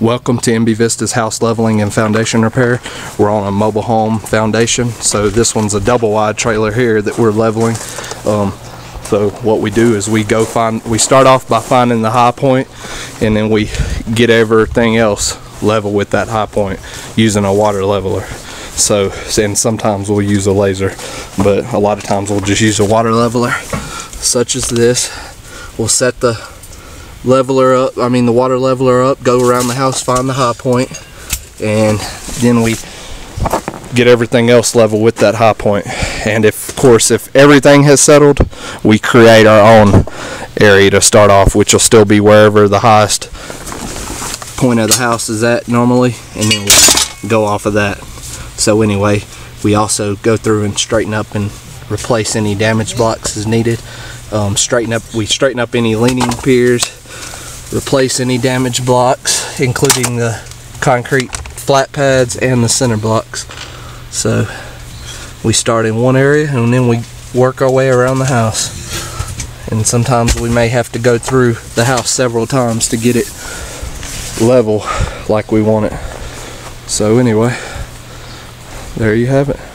Welcome to MB Vistas House Leveling and Foundation Repair. We're on a mobile home foundation, so this one's a double wide trailer here that we're leveling. So what we do is we start off by finding the high point, and then we get everything else level with that high point using a water leveler. So, and sometimes we'll use a laser, but a lot of times we'll just use a water leveler such as this. We'll set the leveler up, the water leveler up, go around the house, find the high point, and then we get everything else level with that high point. And of course if everything has settled, we create our own area to start off, which will still be wherever the highest point of the house is at normally, and then we'll go off of that. So anyway, we also go through and straighten up and replace any damaged blocks as needed. We straighten up any leaning piers, replace any damaged blocks, including the concrete flat pads and the center blocks. So we start in one area and then we work our way around the house. And sometimes we may have to go through the house several times to get it level like we want it. So anyway, there you have it.